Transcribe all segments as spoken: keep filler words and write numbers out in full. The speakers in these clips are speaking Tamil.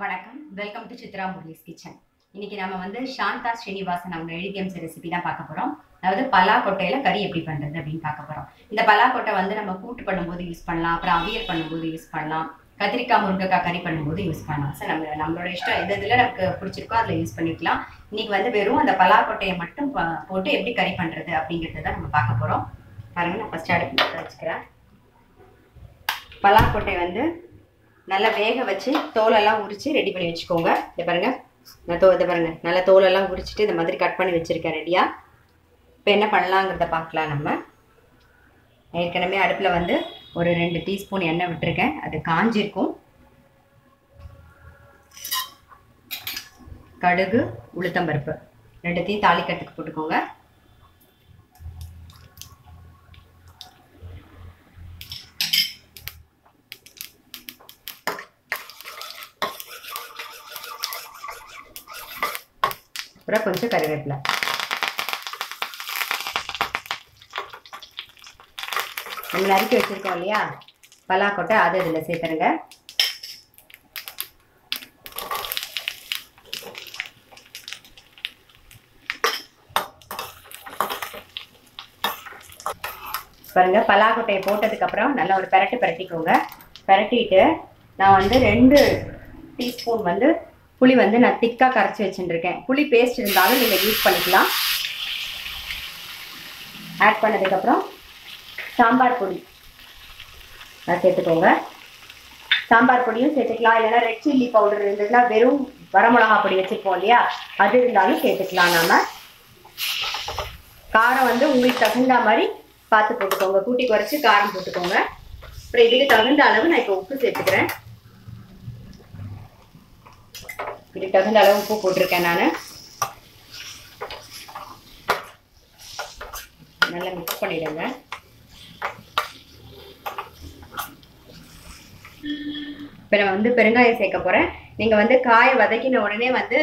வணக்கம் welcome to Chitra Murali's kitchen இன்னைக்கு நாம வந்து சாந்தா ஸ்ரீனிவாசன் அவங்க எழுதி கேம்ஸ் ரெசிபி தான் பார்க்க போறோம் அதாவது பலாக்கொட்டையில கறி எப்படி பண்றது அப்படினு பார்க்க போறோம் இந்த பலாக்கொட்டை வந்து நம்ம கூட்டு பண்ணும்போது யூஸ் பண்ணலாம் அப்புறம் அவியல் பண்ணும்போது யூஸ் பண்ணலாம் கத்திரிக்காய் முருங்கைக்காய் கறி பண்ணும்போது யூஸ் பண்ணலாம் சோ நம்ம நம்மளோட இஷ்டம் எது எதுல நமக்கு பிடிச்சிருக்கோ அதுல யூஸ் பண்ணிக்கலாம் இன்னைக்கு வந்து வெறும் அந்த பலாக்கொட்டையை மட்டும் போட்டு எப்படி கறி பண்றது அப்படிங்கறத தான் நம்ம பார்க்க போறோம் பாருங்க நான் ஃபர்ஸ்ட் ஆட் பண்ணி வச்சிருக்கேன் பலாக்கொட்டை வந்து நல்லா வேக வச்சு தோலெல்லாம் உரிச்சு ரெடி பண்ணி வச்சுக்கோங்க இதை பாருங்க நான் தோ இதை பாருங்க நல்லா தோலெல்லாம் உரிச்சிட்டு இந்த மாதிரி கட் பண்ணி வச்சுருக்கேன் ரெடியாக இப்போ என்ன பண்ணலாங்கிறத பார்க்கலாம் நம்ம ஏற்கனவே அடுப்பில் வந்து ஒரு ரெண்டு டீஸ்பூன் எண்ணெய் விட்டுருக்கேன் அது காஞ்சிருக்கும் கடுகு உளுத்தம்பருப்பு ரெண்டுத்தையும் தாளிக்கிறதுக்கு போட்டுக்கோங்க அப்புறம் கொஞ்சம் கறிவேப்பிலை நம்ம நறுக்கி வச்சுருக்கோம் இல்லையா பலாக்கொட்டை அது இதில் சேர்த்துருங்க பாருங்க பலாக்கொட்டையை போட்டதுக்கப்புறம் நல்லா ஒரு பெரட்டு பெரட்டிக்கோங்க பெரட்டிட்டு நான் வந்து ரெண்டு டீஸ்பூன் வந்து புளி வந்து நான் திக்காக கரைச்சி வச்சுட்டுருக்கேன் புளி பேஸ்ட் இருந்தாலும் நீங்கள் யூஸ் பண்ணிக்கலாம் ஆட் பண்ணதுக்கப்புறம் சாம்பார் பொடி நான் சேர்த்துக்கோங்க சாம்பார் பொடியும் சேர்த்துக்கலாம் இல்லைன்னா ரெட் சில்லி பவுடர் இருந்ததுன்னா வெறும் வரமிளகா பொடி வச்சுருப்போம் இல்லையா அது இருந்தாலும் சேர்த்துக்கலாம் நாம் காரம் வந்து உங்களுக்கு தகுந்த மாதிரி பார்த்து போட்டுக்கோங்க கூட்டி குறைச்சி காரம் போட்டுக்கோங்க அப்புறம் இதுக்கு தகுந்த அளவு நான் இப்போ உப்பு சேர்த்துக்கிறேன் இதுக்கு தகுந்த அளவு உப்பு போட்டிருக்கேன் நான் நல்லா மிக்ஸ் பண்ணிடுங்க இப்போ நான் வந்து பெருங்காயம் சேர்க்க போகிறேன் நீங்கள் வந்து காயை வதக்கின உடனே வந்து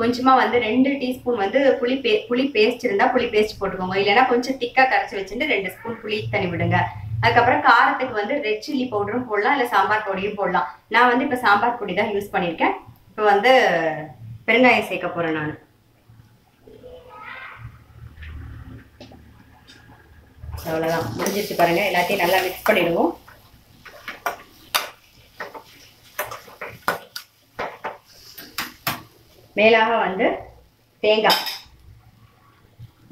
கொஞ்சமாக வந்து ரெண்டு டீஸ்பூன் வந்து புளி பே புளி பேஸ்ட் இருந்தால் புளி பேஸ்ட் போட்டுக்கோங்க இல்லைன்னா கொஞ்சம் திக்காக கரைச்சி வச்சுட்டு ரெண்டு ஸ்பூன் புளி தண்ணி விடுங்க அதுக்கப்புறம் காரத்துக்கு வந்து ரெட் சில்லி பவுடரும் போடலாம் இல்லை சாம்பார் பொடியும் போடலாம் நான் வந்து இப்போ சாம்பார் பொடி தான் யூஸ் பண்ணியிருக்கேன் இப்போ வந்து பெருங்காயம் சேர்க்க போகிறேன் நான் அவ்வளோதான் முடிஞ்சிச்சு பாருங்கள் எல்லாத்தையும் நல்லா மிக்ஸ் பண்ணிடுவோம் மேலாக வந்து தேங்காய்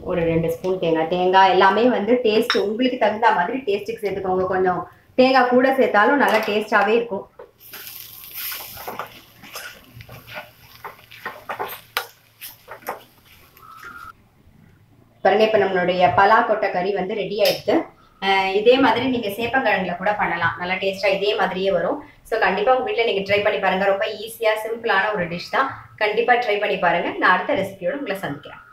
ஒரு ரெண்டு ஸ்பூன் தேங்காய் தேங்காய் எல்லாமே வந்து டேஸ்ட் உங்களுக்கு தகுந்த மாதிரி டேஸ்ட்டுக்கு சேர்த்துக்கோங்க கொஞ்சம் தேங்காய் கூட சேர்த்தாலும் நல்லா டேஸ்ட்டாகவே இருக்கும் பாருங்க இப்போ நம்மளுடைய பலாக்கொட்டை கறி வந்து ரெடி ஆயிடுது இதே மாதிரி நீங்கள் சேப்பங்கிழங்குல கூட பண்ணலாம் நல்லா டேஸ்ட்டாக இதே மாதிரியே வரும் ஸோ கண்டிப்பாக உங்கள் வீட்டில் நீங்கள் ட்ரை பண்ணி பாருங்கள் ரொம்ப ஈஸியாக சிம்பிளான ஒரு டிஷ் தான் கண்டிப்பாக ட்ரை பண்ணி பாருங்கள் நான் அடுத்த ரெசிபியோடு உங்களை சந்திக்கிறேன்.